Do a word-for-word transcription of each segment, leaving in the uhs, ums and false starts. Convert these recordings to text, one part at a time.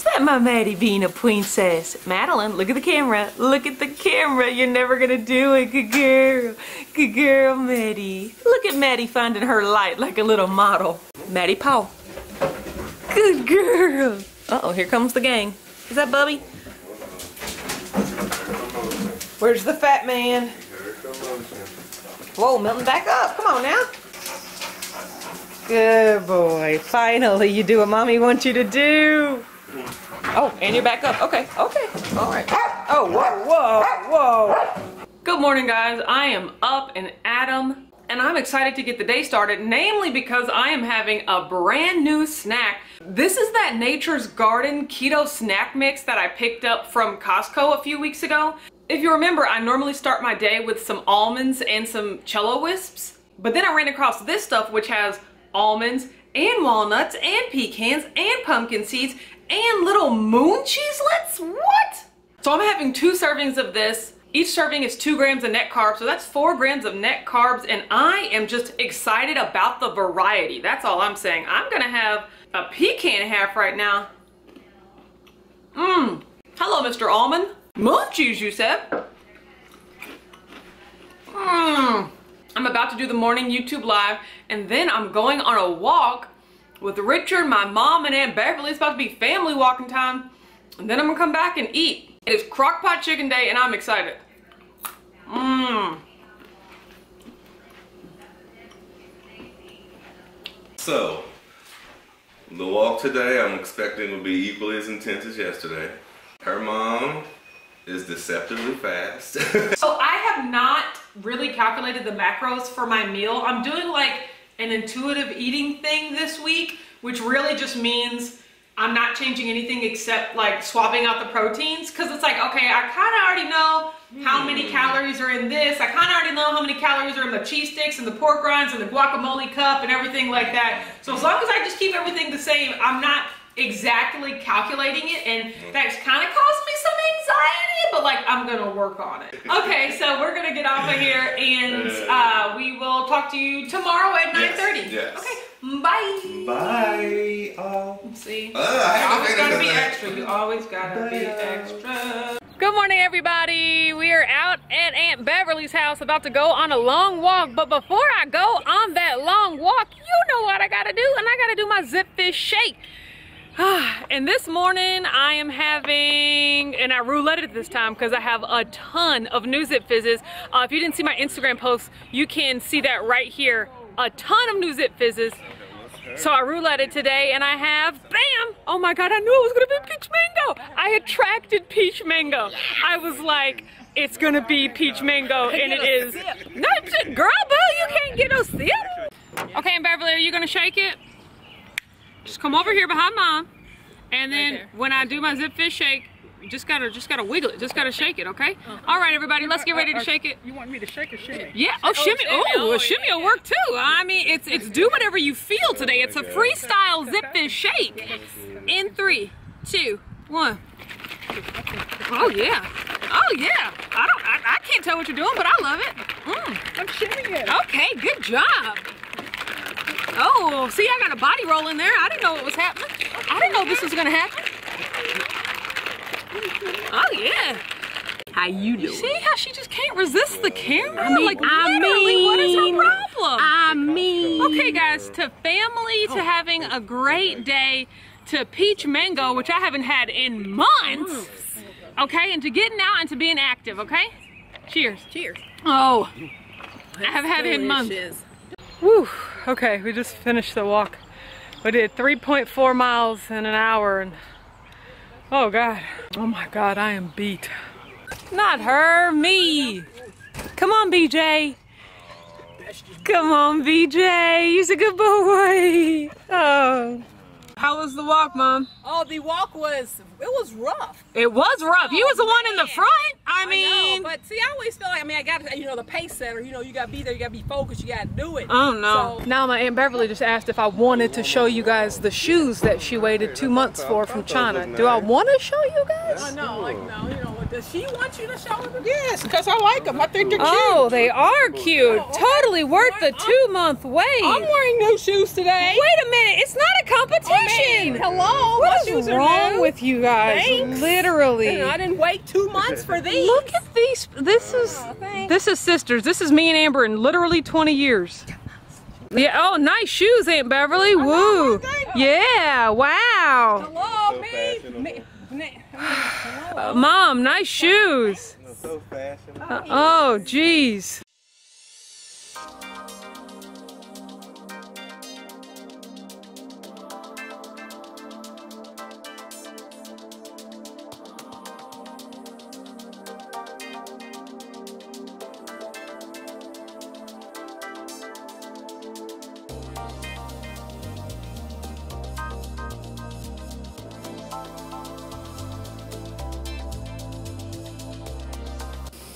Is that my Maddie Vina princess? Madeline, look at the camera. Look at the camera. You're never gonna do it. Good girl. Good girl, Maddie. Look at Maddie finding her light like a little model. Maddie Paw. Good girl. Uh-oh, here comes the gang. Is that Bubby? Where's the fat man? Whoa, melting back up. Come on now. Good boy. Finally, you do what mommy wants you to do. Oh, and you're back up. Okay, okay. All right. Oh, whoa, whoa, whoa. Good morning, guys. I am up and at 'em, and I'm excited to get the day started, namely because I am having a brand new snack. This is that Nature's Garden Keto Snack Mix that I picked up from Costco a few weeks ago. If you remember, I normally start my day with some almonds and some Cello Wisps, but then I ran across this stuff which has almonds and walnuts and pecans and pumpkin seeds and little moon cheeselets. What? So I'm having two servings of this. Each serving is two grams of net carbs, so that's four grams of net carbs, and I am just excited about the variety. That's all I'm saying. I'm gonna have a pecan half right now. Mmm. Hello, Mister Almond. Moon cheese, you said? Mmm. I'm about to do the morning YouTube live, and then I'm going on a walk with Richard, my mom, and Aunt Beverly. It's about to be family walking time. And then I'm gonna come back and eat. It's crockpot chicken day, and I'm excited. Mmm. So, the walk today I'm expecting will be equally as intense as yesterday. Her mom is deceptively fast. So I have not really calculated the macros for my meal. I'm doing like an intuitive eating thing this week, which really just means I'm not changing anything except like swapping out the proteins, because it's like, okay, I kind of already know how many calories are in this. I kind of already know how many calories are in the cheese sticks and the pork rinds and the guacamole cup and everything like that. So as long as I just keep everything the same, I'm not exactly calculating it, and that's kind of caused me some anxiety, but like I'm gonna work on it. Okay, so we're gonna get off of here, and uh, we will talk to you tomorrow at nine thirty. Yes, yes. Okay. Bye. Bye. Oh. See. Uh, I always gotta be extra. You always gotta Bye. Be extra. Good morning, everybody. We are out at Aunt Beverly's house, about to go on a long walk. But before I go on that long walk, you know what I gotta do, and I gotta do my Zip Fizz shake. And this morning I am having, and I rouletted it this time because I have a ton of new Zip Fizzes. Uh, if you didn't see my Instagram post, you can see that right here. A ton of new Zip Fizzes. So I rouletted today, and I have, bam! Oh my God, I knew it was gonna be peach mango. I attracted peach mango. I was like, it's gonna be peach mango, and it is. No, girl, boo, you can't get no sip. Okay, and Beverly, are you gonna shake it? Just come over here behind mom, and then right when I do my Zip Fizz shake, just gotta just gotta wiggle it, just gotta shake it, okay? Uh-huh. All right, everybody, let's get ready to shake it. You want me to shake or shimmy? Yeah. Oh, shimmy. Oh, a shimmy will work too. I mean, it's it's do whatever you feel today. It's a freestyle Zip Fizz shake. In three, two, one. Oh yeah. Oh yeah. I don't. I, I can't tell what you're doing, but I love it. Mm. I'm shimmying it. Okay. Good job. Oh, see, I got a body roll in there. I didn't know what was happening. I didn't know this was gonna happen. Oh yeah. How you doing? See how she just can't resist the camera? I mean, like, I literally, mean, what is her problem? I mean. Okay, guys, to family, to having a great day, to peach mango, which I haven't had in months. Okay, and to getting out and to being active. Okay. Cheers. Cheers. Oh, I haven't had it in months. Whew, okay, we just finished the walk. We did three point four miles in an hour, and oh God, oh my God, I am beat. Not her, me. Come on, B J. Come on, B J, he's a good boy. Oh. How was the walk, Mom? Oh, the walk was, it was rough. It was rough. Oh, you was the one man. In the front. I, I mean. Know, but see, I always feel like, I mean, I got to, you know, the pace setter, you know, you got to be there, you got to be focused, you got to do it. Oh, no. So, now my Aunt Beverly just asked if I wanted to show you guys the shoes that she waited two months for from China. Do I want to show you guys? No, no, like, no, you know. Does she want you to show them? Yes, because I like them. I think they're cute. Oh, they are cute. Oh, okay. Totally worth the two-month wait. I'm wearing new shoes today. Wait a minute. It's not a competition. pain. Hello, what is wrong new? with you guys? Thanks. Literally, I didn't wait two months for these. Look at these. This is oh, this is sisters. This is me and Amber in literally twenty years. Yeah. Oh, nice shoes, Aunt Beverly. Woo. Oh, yeah. Wow. Hello, so me. me. Hello. Mom, nice shoes. So fashionable. Uh, oh, geez.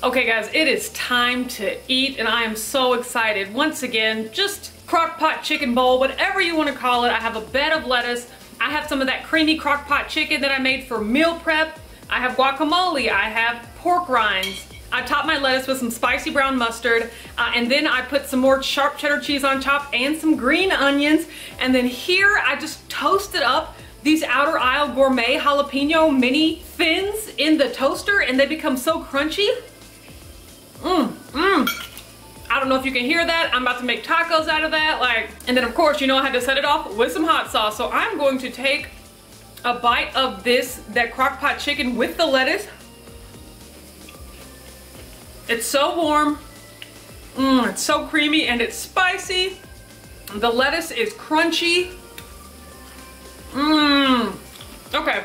Okay guys, it is time to eat and I am so excited. Once again, just crock pot chicken bowl, whatever you want to call it. I have a bed of lettuce. I have some of that creamy crock pot chicken that I made for meal prep. I have guacamole, I have pork rinds. I topped my lettuce with some spicy brown mustard uh, and then I put some more sharp cheddar cheese on top and some green onions. And then here I just toasted up these Outer Aisle Gourmet Jalapeno Mini Fins in the toaster and they become so crunchy. Mmm, mmm. I don't know if you can hear that. I'm about to make tacos out of that. Like, and then of course, you know, I had to set it off with some hot sauce. So I'm going to take a bite of this, that crock pot chicken with the lettuce. It's so warm. Mmm, it's so creamy and it's spicy. The lettuce is crunchy. Mmm. Okay.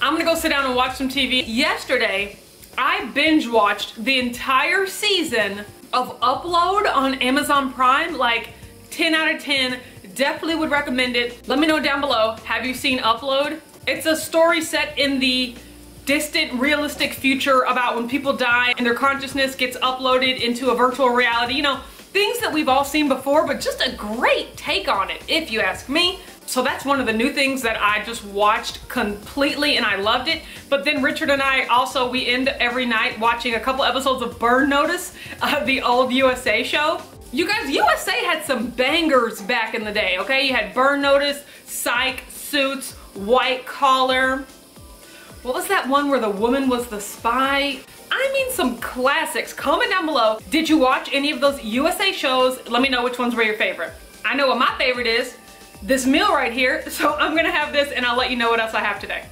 I'm gonna go sit down and watch some T V. Yesterday, I binge watched the entire season of Upload on Amazon Prime, like ten out of ten, definitely would recommend it. Let me know down below, have you seen Upload? It's a story set in the distant, realistic future about when people die and their consciousness gets uploaded into a virtual reality, you know, things that we've all seen before, but just a great take on it, if you ask me. So that's one of the new things that I just watched completely and I loved it. But then Richard and I also, we end every night watching a couple episodes of Burn Notice, uh, the old U S A show. You guys, U S A had some bangers back in the day, okay? You had Burn Notice, Psych, Suits, White Collar. What was that one where the woman was the spy? I mean some classics. Comment down below, did you watch any of those U S A shows? Let me know which ones were your favorite. I know what my favorite is. This meal right here, so I'm gonna have this and I'll let you know what else I have today.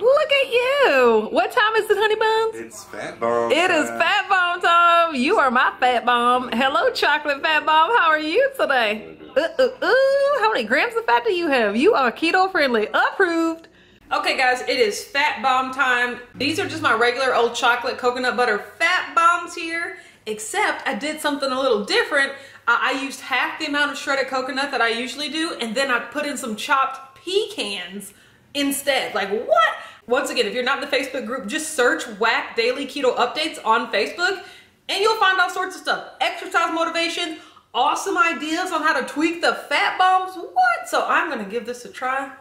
Look at you! What time is it, honey buns? It's fat bomb It time. is fat bomb time! You are my fat bomb. Hello, chocolate fat bomb. How are you today? Ooh, ooh, ooh. How many grams of fat do you have? You are keto friendly. Approved! Okay guys, it is fat bomb time. These are just my regular old chocolate coconut butter fat bombs here, except I did something a little different. I used half the amount of shredded coconut that I usually do, and then I put in some chopped pecans instead. Like, what? Once again, if you're not in the Facebook group, just search Whack Daily Keto Updates on Facebook, and you'll find all sorts of stuff. Exercise motivation, awesome ideas on how to tweak the fat bombs. What? So I'm gonna give this a try.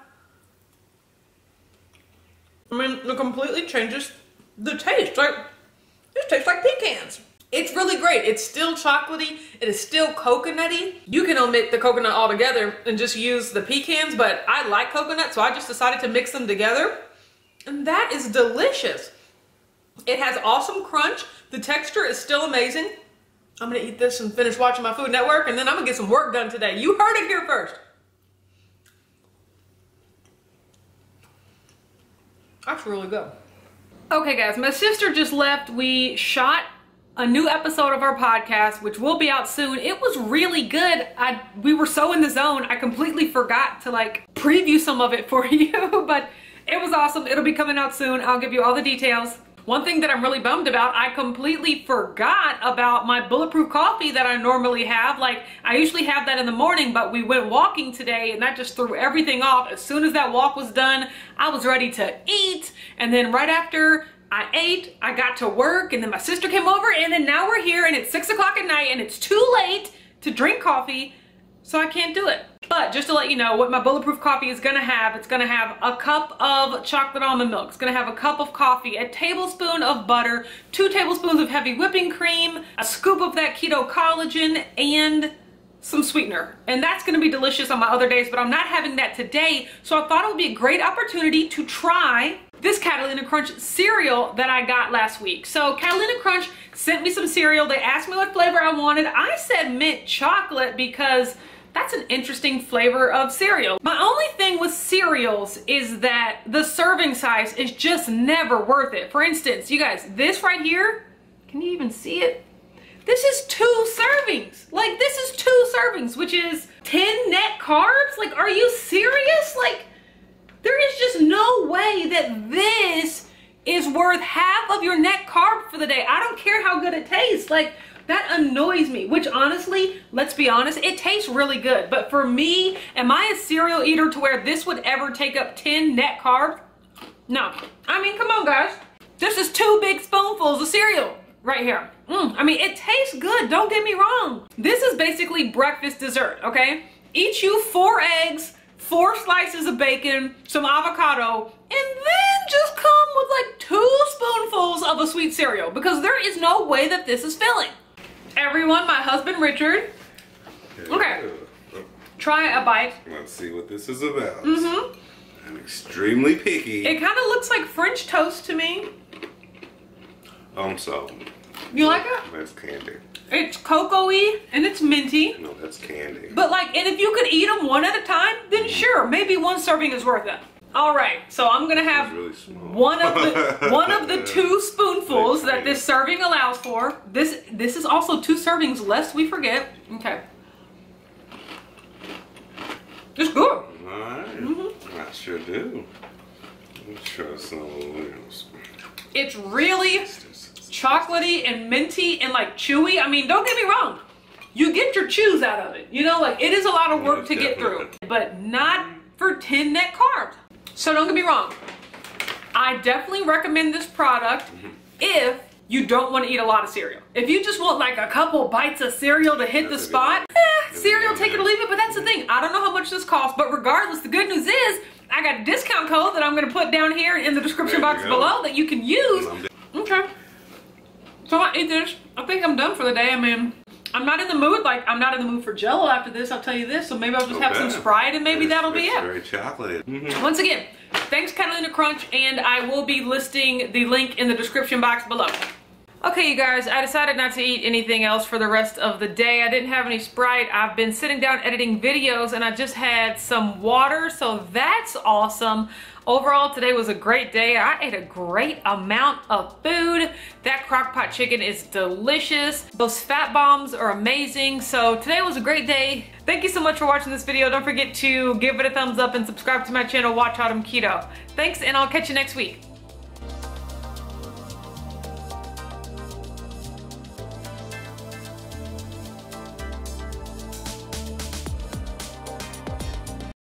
I mean, it completely changes the taste. Like, this tastes like pecans. It's really great. It's still chocolatey. It is still coconutty. You can omit the coconut altogether and just use the pecans, but I like coconut, so I just decided to mix them together. And that is delicious. It has awesome crunch. The texture is still amazing. I'm gonna eat this and finish watching my Food Network, and then I'm gonna get some work done today. You heard it here first. That's really good. Okay guys, my sister just left. We shot a new episode of our podcast, which will be out soon. It was really good. I we were so in the zone, I completely forgot to like preview some of it for you, but it was awesome. It'll be coming out soon. I'll give you all the details. One thing that I'm really bummed about, I completely forgot about my bulletproof coffee that I normally have. Like, I usually have that in the morning, but we went walking today and that just threw everything off. As soon as that walk was done, I was ready to eat. And then right after I ate, I got to work, and then my sister came over, and then now we're here, and it's six o'clock at night, and it's too late to drink coffee, so I can't do it. But just to let you know what my bulletproof coffee is gonna have, it's gonna have a cup of chocolate almond milk, it's gonna have a cup of coffee, a tablespoon of butter, two tablespoons of heavy whipping cream, a scoop of that keto collagen, and some sweetener, and that's going to be delicious on my other days, but I'm not having that today. So I thought it would be a great opportunity to try this Catalina Crunch cereal that I got last week. So Catalina Crunch sent me some cereal. They asked me what flavor I wanted. I said mint chocolate because that's an interesting flavor of cereal. My only thing with cereals is that the serving size is just never worth it. For instance, you guys, this right here, can you even see it? This is two servings. Like, this is two servings, which is ten net carbs. Like, are you serious? Like, there is just no way that this is worth half of your net carb for the day. I don't care how good it tastes. Like, that annoys me, which honestly, let's be honest, it tastes really good. But for me, am I a cereal eater to where this would ever take up ten net carbs? No. I mean, come on, guys. This is two big spoonfuls of cereal right here. Mm, I mean, it tastes good, don't get me wrong. This is basically breakfast dessert, okay? Eat you four eggs, four slices of bacon, some avocado, and then just come with like two spoonfuls of a sweet cereal, because there is no way that this is filling. Everyone, my husband Richard, okay, try a bite. Let's see what this is about. Mm-hmm. I'm extremely picky. It kind of looks like French toast to me. Um, so you like it? That's candy. It's cocoa-y and it's minty. No, that's candy. But like, and if you could eat them one at a time, then sure, maybe one serving is worth it. All right, so I'm gonna have really one of the one of the two spoonfuls that this serving allows for. This this is also two servings, lest we forget. Okay, it's good. All right, mm-hmm. I sure do. Let me try something else. It's really chocolatey and minty and like chewy. I mean, don't get me wrong, you get your chews out of it, you know, like it is a lot of work to get through, but not for ten net carbs. So don't get me wrong, I definitely recommend this product if you don't want to eat a lot of cereal. If you just want like a couple bites of cereal to hit the spot, eh, cereal, take it or leave it. But that's the thing, I don't know how much this costs, but regardless, the good news is I got a discount code that I'm going to put down here in the description box below that you can use. Okay. So I eat this. I think I'm done for the day. I mean, I'm not in the mood. Like, I'm not in the mood for Jell-O after this, I'll tell you this. So maybe I'll just okay. have some Sprite and maybe it's, that'll be it. Very chocolate. Mm-hmm. Once again, thanks Catalina Crunch, and I will be listing the link in the description box below. Okay, you guys, I decided not to eat anything else for the rest of the day. I didn't have any Sprite. I've been sitting down editing videos and I just had some water, so that's awesome. Overall, today was a great day. I ate a great amount of food. That crock pot chicken is delicious. Those fat bombs are amazing. So today was a great day. Thank you so much for watching this video. Don't forget to give it a thumbs up and subscribe to my channel, Watch Autumn Keto. Thanks, and I'll catch you next week.